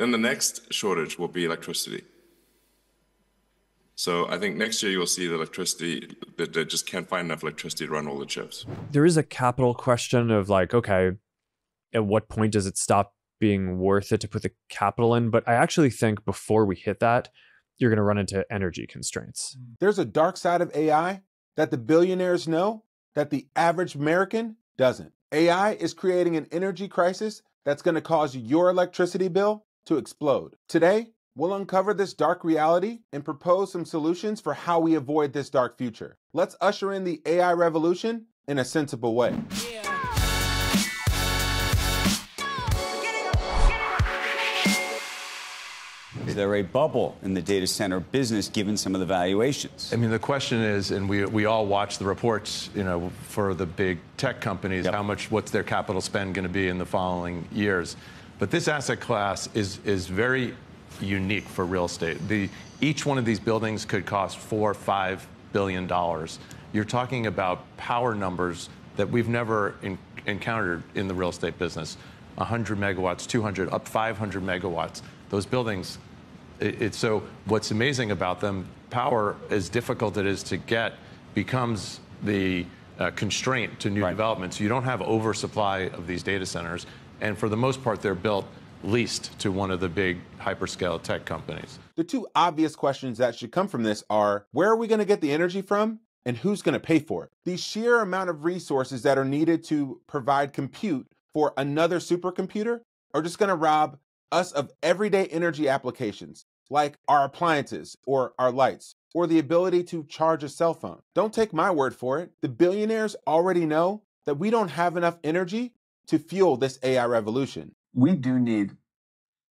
Then the next shortage will be electricity. So I think next year you will see the electricity, that they just can't find enough electricity to run all the chips. There is a capital question of like, okay, at what point does it stop being worth it to put the capital in? But I actually think before we hit that, you're going to run into energy constraints. There's a dark side of AI that the billionaires know that the average American doesn't. AI is creating an energy crisis that's going to cause your electricity bill to explode. Today, we'll uncover this dark reality and propose some solutions for how we avoid this dark future. Let's usher in the AI revolution in a sensible way. Yeah. Is there a bubble in the data center business given some of the valuations? I mean, the question is, and we all watch the reports, you know, for the big tech companies, yep. How much, what's their capital spend going to be in the following years? But this asset class is very unique for real estate. Each one of these buildings could cost $4 or $5 billion. You're talking about power numbers that we've never encountered in the real estate business. 100 megawatts, 200, up 500 megawatts. Those buildings. So what's amazing about them, power, as difficult it is to get, becomes the constraint to new developments. You don't have oversupply of these data centers, and for the most part, they're built leased to one of the big hyperscale tech companies. The two obvious questions that should come from this are, where are we going to get the energy from, and who's going to pay for it? The sheer amount of resources that are needed to provide compute for another supercomputer are just going to rob us of everyday energy applications, like our appliances or our lights, or the ability to charge a cell phone. Don't take my word for it. The billionaires already know that we don't have enough energy to fuel this AI revolution. We do need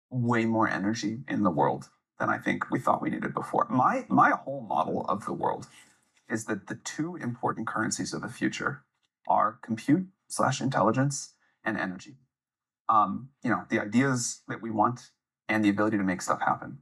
way more energy in the world than I think we thought we needed before. My whole model of the world is that the two important currencies of the future are compute/intelligence and energy. You know, the ideas that we want and the ability to make stuff happen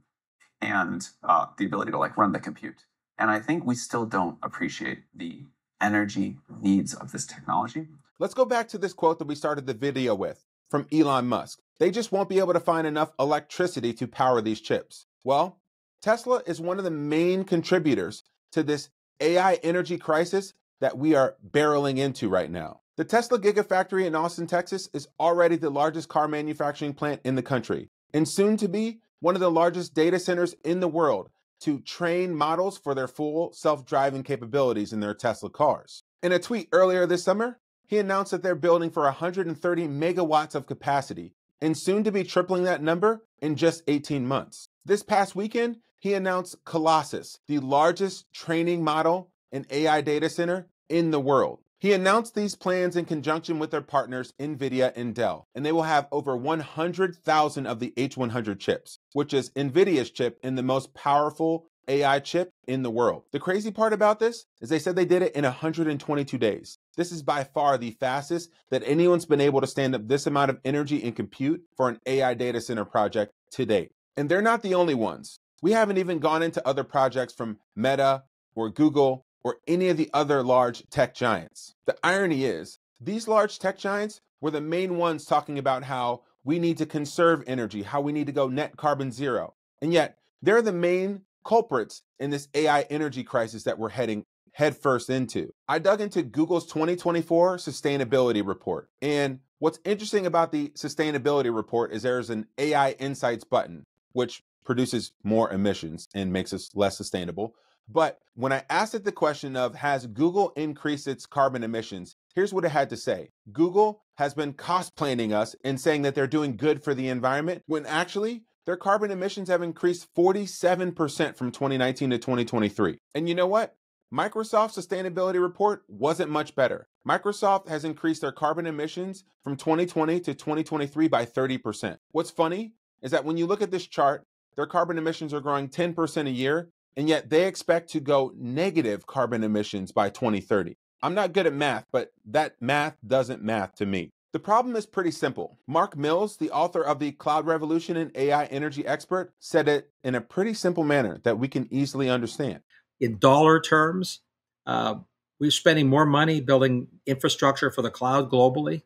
and the ability to like run the compute. And I think we still don't appreciate the energy needs of this technology. Let's go back to this quote that we started the video with from Elon Musk. They just won't be able to find enough electricity to power these chips. Well, Tesla is one of the main contributors to this AI energy crisis that we are barreling into right now. The Tesla Gigafactory in Austin, Texas is already the largest car manufacturing plant in the country, and soon to be one of the largest data centers in the world to train models for their full self-driving capabilities in their Tesla cars. In a tweet earlier this summer, he announced that they're building for 130 megawatts of capacity, and soon to be tripling that number in just 18 months. This past weekend, he announced Colossus, the largest training model and AI data center in the world. He announced these plans in conjunction with their partners NVIDIA and Dell, and they will have over 100,000 of the H100 chips, which is NVIDIA's chip and the most powerful AI chip in the world. The crazy part about this is they said they did it in 122 days. This is by far the fastest that anyone's been able to stand up this amount of energy and compute for an AI data center project to date. And they're not the only ones. We haven't even gone into other projects from Meta or Google or any of the other large tech giants. The irony is, these large tech giants were the main ones talking about how we need to conserve energy, how we need to go net carbon zero. And yet, they're the main culprits in this AI energy crisis that we're heading headfirst into. I dug into Google's 2024 sustainability report. And what's interesting about the sustainability report is there's an AI Insights button, which produces more emissions and makes us less sustainable. But when I asked it the question of, has Google increased its carbon emissions? Here's what it had to say. Google has been cosplaying us and saying that they're doing good for the environment, when actually their carbon emissions have increased 47% from 2019 to 2023. And you know what? Microsoft's sustainability report wasn't much better. Microsoft has increased their carbon emissions from 2020 to 2023 by 30%. What's funny is that when you look at this chart, their carbon emissions are growing 10% a year, and yet they expect to go negative carbon emissions by 2030. I'm not good at math, but that math doesn't math to me. The problem is pretty simple. Mark Mills, the author of The Cloud Revolution and AI Energy Expert, said it in a pretty simple manner that we can easily understand. In dollar terms, we're spending more money building infrastructure for the cloud globally,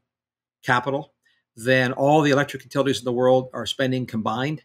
capital, than all the electric utilities in the world are spending combined.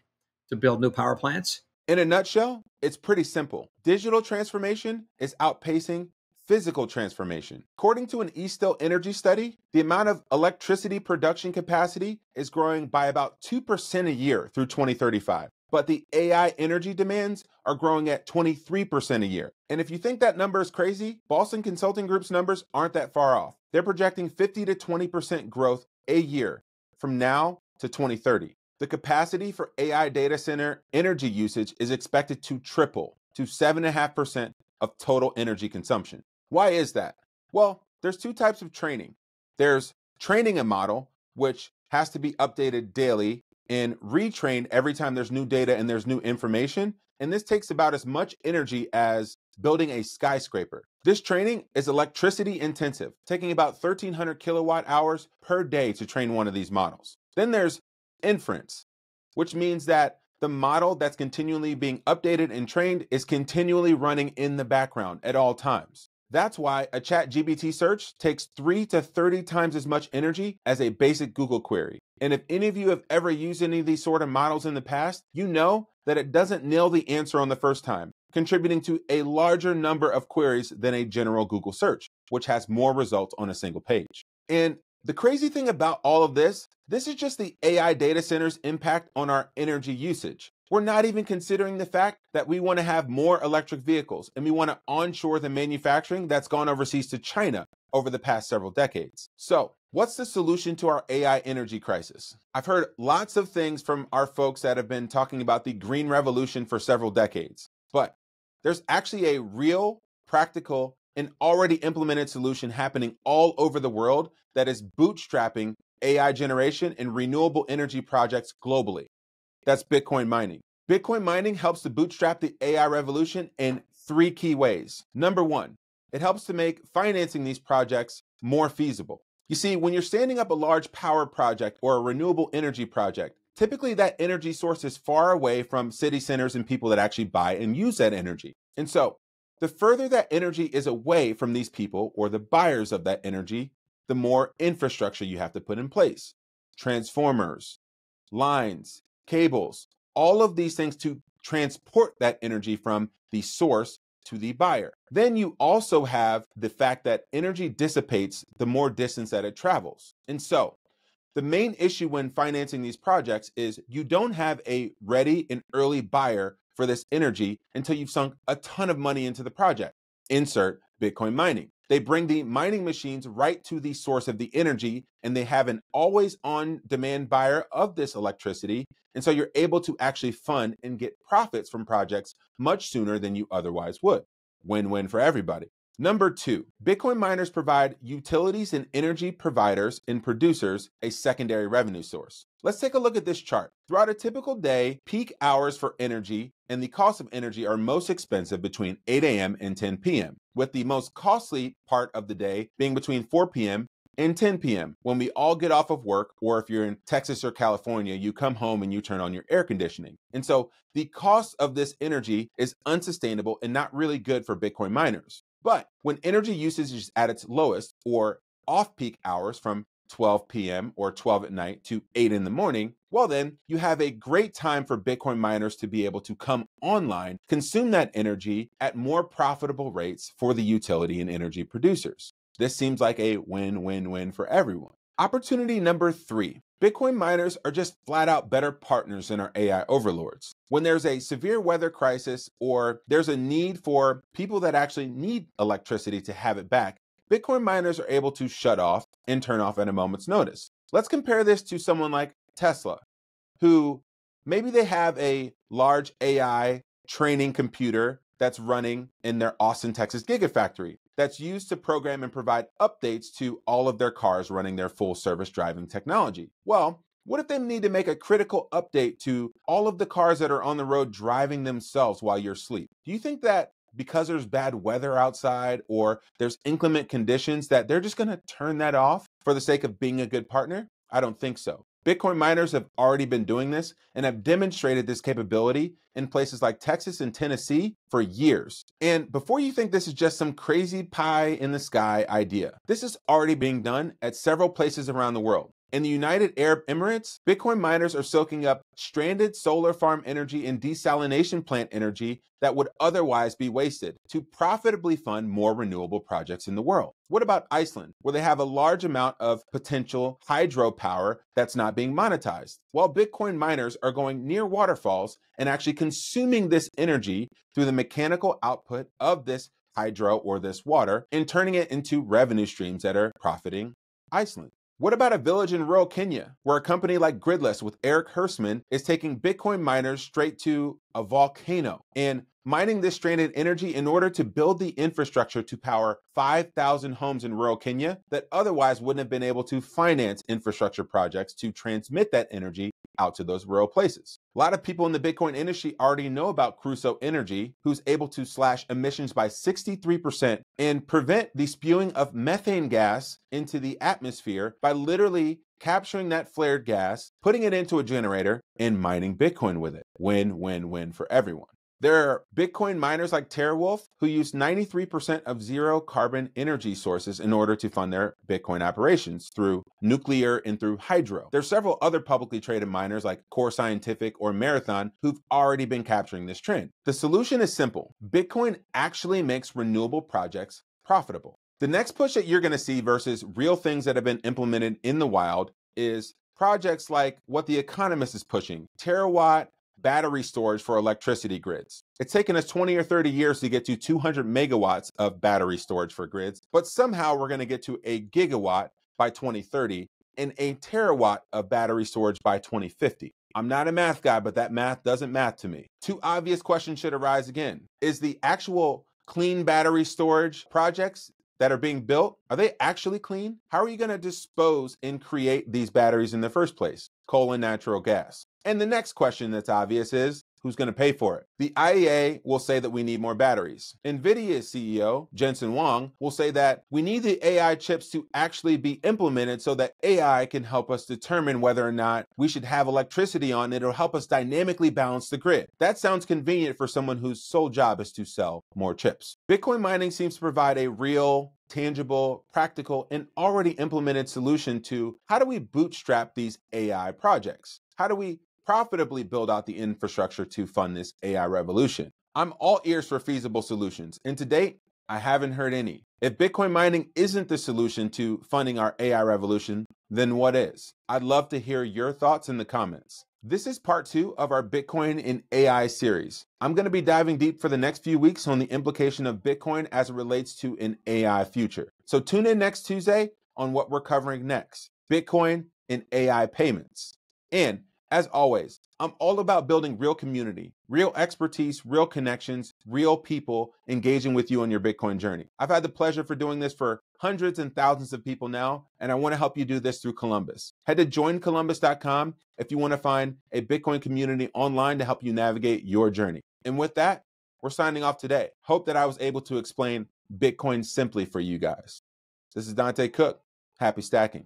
to build new power plants? In a nutshell, it's pretty simple. Digital transformation is outpacing physical transformation. According to an Eastel Energy study, the amount of electricity production capacity is growing by about 2% a year through 2035. But the AI energy demands are growing at 23% a year. And if you think that number is crazy, Boston Consulting Group's numbers aren't that far off. They're projecting 50 to 20% growth a year from now to 2030. The capacity for AI data center energy usage is expected to triple to 7.5% of total energy consumption. Why is that? Well, there's two types of training. There's training a model, which has to be updated daily and retrained every time there's new data and there's new information. And this takes about as much energy as building a skyscraper. This training is electricity intensive, taking about 1,300 kilowatt hours per day to train one of these models. Then there's inference, which means that the model that's continually being updated and trained is continually running in the background at all times. That's why a ChatGPT search takes 3 to 30 times as much energy as a basic Google query. And if any of you have ever used any of these sort of models in the past, you know that it doesn't nail the answer on the first time, contributing to a larger number of queries than a general Google search, which has more results on a single page. And the crazy thing about all of this is just the AI data center's impact on our energy usage. We're not even considering the fact that we want to have more electric vehicles and we want to onshore the manufacturing that's gone overseas to China over the past several decades. So what's the solution to our AI energy crisis? I've heard lots of things from our folks that have been talking about the green revolution for several decades, but there's actually a real, practical, and already implemented solution happening all over the world that is bootstrapping AI generation and renewable energy projects globally. That's Bitcoin mining. Bitcoin mining helps to bootstrap the AI revolution in 3 key ways. Number 1, it helps to make financing these projects more feasible. You see, when you're standing up a large power project or a renewable energy project, typically that energy source is far away from city centers and people that actually buy and use that energy. And so the further that energy is away from these people or the buyers of that energy, the more infrastructure you have to put in place. Transformers, lines, cables, all of these things to transport that energy from the source to the buyer. Then you also have the fact that energy dissipates the more distance that it travels. And so the main issue when financing these projects is you don't have a ready and early buyer for this energy until you've sunk a ton of money into the project. Insert Bitcoin mining. They bring the mining machines right to the source of the energy, and they have an always on demand buyer of this electricity. And so you're able to actually fund and get profits from projects much sooner than you otherwise would. Win-win for everybody. Number 2, Bitcoin miners provide utilities and energy providers and producers a secondary revenue source. Let's take a look at this chart. Throughout a typical day, peak hours for energy and the cost of energy are most expensive between 8 a.m. and 10 p.m., with the most costly part of the day being between 4 p.m. and 10 p.m. when we all get off of work, or if you're in Texas or California, you come home and you turn on your air conditioning. And so the cost of this energy is unsustainable and not really good for Bitcoin miners. But when energy usage is at its lowest, or off-peak hours from 12 p.m. or 12 at night to 8 in the morning, well then, you have a great time for Bitcoin miners to be able to come online, consume that energy at more profitable rates for the utility and energy producers. This seems like a win-win-win for everyone. Opportunity number 3, Bitcoin miners are just flat out better partners than our AI overlords. When there's a severe weather crisis or there's a need for people that actually need electricity to have it back, Bitcoin miners are able to shut off and turn off at a moment's notice. Let's compare this to someone like Tesla, who maybe they have a large AI training computer that's running in their Austin, Texas Gigafactory that's used to program and provide updates to all of their cars running their full service driving technology. Well, what if they need to make a critical update to all of the cars that are on the road driving themselves while you're asleep? Do you think that because there's bad weather outside or there's inclement conditions that they're just gonna turn that off for the sake of being a good partner? I don't think so. Bitcoin miners have already been doing this and have demonstrated this capability in places like Texas and Tennessee for years. And before you think this is just some crazy pie in the sky idea, this is already being done at several places around the world. In the United Arab Emirates, Bitcoin miners are soaking up stranded solar farm energy and desalination plant energy that would otherwise be wasted to profitably fund more renewable projects in the world. What about Iceland, where they have a large amount of potential hydropower that's not being monetized? Well, Bitcoin miners are going near waterfalls and actually consuming this energy through the mechanical output of this hydro or this water and turning it into revenue streams that are profiting Iceland. What about a village in rural Kenya, where a company like Gridless with Eric Hersman is taking Bitcoin miners straight to a volcano and mining this stranded energy in order to build the infrastructure to power 5,000 homes in rural Kenya that otherwise wouldn't have been able to finance infrastructure projects to transmit that energy out to those rural places. A lot of people in the Bitcoin industry already know about Crusoe Energy, who's able to slash emissions by 63% and prevent the spewing of methane gas into the atmosphere by literally capturing that flared gas, putting it into a generator, and mining Bitcoin with it. Win, win, win for everyone. There are Bitcoin miners like TeraWulf who use 93% of zero carbon energy sources in order to fund their Bitcoin operations through nuclear and through hydro. There are several other publicly traded miners like Core Scientific or Marathon who've already been capturing this trend. The solution is simple. Bitcoin actually makes renewable projects profitable. The next push that you're going to see versus real things that have been implemented in the wild is projects like what The Economist is pushing, terawatt battery storage for electricity grids. It's taken us 20 or 30 years to get to 200 megawatts of battery storage for grids, but somehow we're going to get to a gigawatt by 2030 and a terawatt of battery storage by 2050. I'm not a math guy, but that math doesn't math to me. Two obvious questions should arise again. Is the actual clean battery storage projects that are being built, are they actually clean? How are you going to dispose and create these batteries in the first place? Coal and natural gas. And the next question that's obvious is, who's going to pay for it? The IEA will say that we need more batteries. NVIDIA's CEO, Jensen Huang, will say that we need the AI chips to actually be implemented so that AI can help us determine whether or not we should have electricity on it or help us dynamically balance the grid. That sounds convenient for someone whose sole job is to sell more chips. Bitcoin mining seems to provide a real, tangible, practical, and already implemented solution to how do we bootstrap these AI projects? How do we profitably build out the infrastructure to fund this AI revolution? I'm all ears for feasible solutions, and to date, I haven't heard any. If Bitcoin mining isn't the solution to funding our AI revolution, then what is? I'd love to hear your thoughts in the comments. This is part two of our Bitcoin and AI series. I'm going to be diving deep for the next few weeks on the implication of Bitcoin as it relates to an AI future. So tune in next Tuesday on what we're covering next, Bitcoin and AI payments. And as always, I'm all about building real community, real expertise, real connections, real people engaging with you on your Bitcoin journey. I've had the pleasure for doing this for hundreds and thousands of people now, and I want to help you do this through Columbus. Head to joincolumbus.com if you want to find a Bitcoin community online to help you navigate your journey. And with that, we're signing off today. Hope that I was able to explain Bitcoin simply for you guys. This is Dante Cook. Happy stacking.